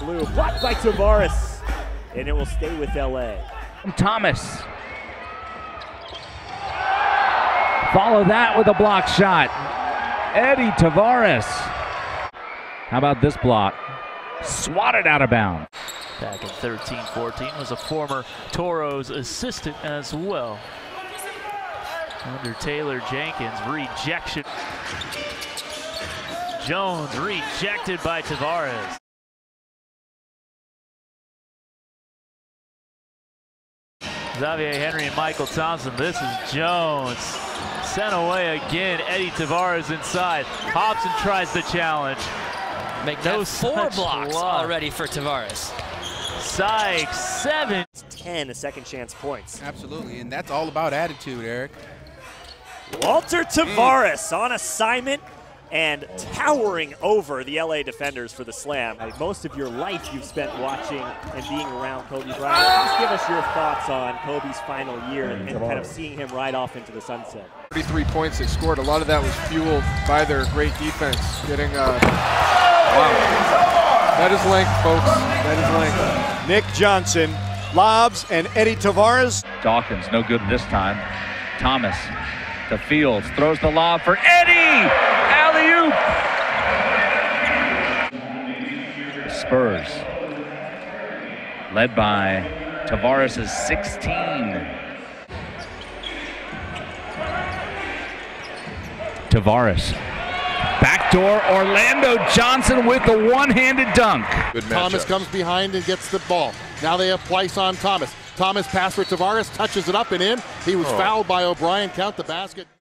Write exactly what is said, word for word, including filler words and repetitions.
there. Blue blocked by Tavares, and it will stay with L A. Thomas. Follow that with a block shot. Edy Tavares. How about this block? Swatted out of bounds. Back in thirteen fourteen was a former Toros assistant as well. Under Taylor Jenkins, rejection. Jones rejected by Tavares. Xavier Henry and Michael Thompson. This is Jones. Sent away again. Edy Tavares inside. Hobson tries the challenge. Make no four blocks luck. Already for Tavares. Sykes, seven. ten second chance points. Absolutely, and that's all about attitude, Eric. Walter Tavares on assignment and towering over the L A defenders for the slam. Most of your life you've spent watching and being around Kobe Bryant. Just give us your thoughts on Kobe's final year and, and kind of seeing him ride off into the sunset. thirty-three points they scored. A lot of that was fueled by their great defense. Getting a... Wow. That is length, folks. That is length. Nick Johnson lobs and Edy Tavares. Dawkins, no good this time. Thomas. The Fields throws the lob for Eddie. Alley-oop. Spurs, led by Tavares' sixteen. Tavares, backdoor Orlando Johnson with the one-handed dunk. Good Thomas matchup. Comes behind and gets the ball. Now they have Place on Thomas. Thomas pass for Tavares, touches it up and in. He was oh. fouled by O'Brien. Count the basket.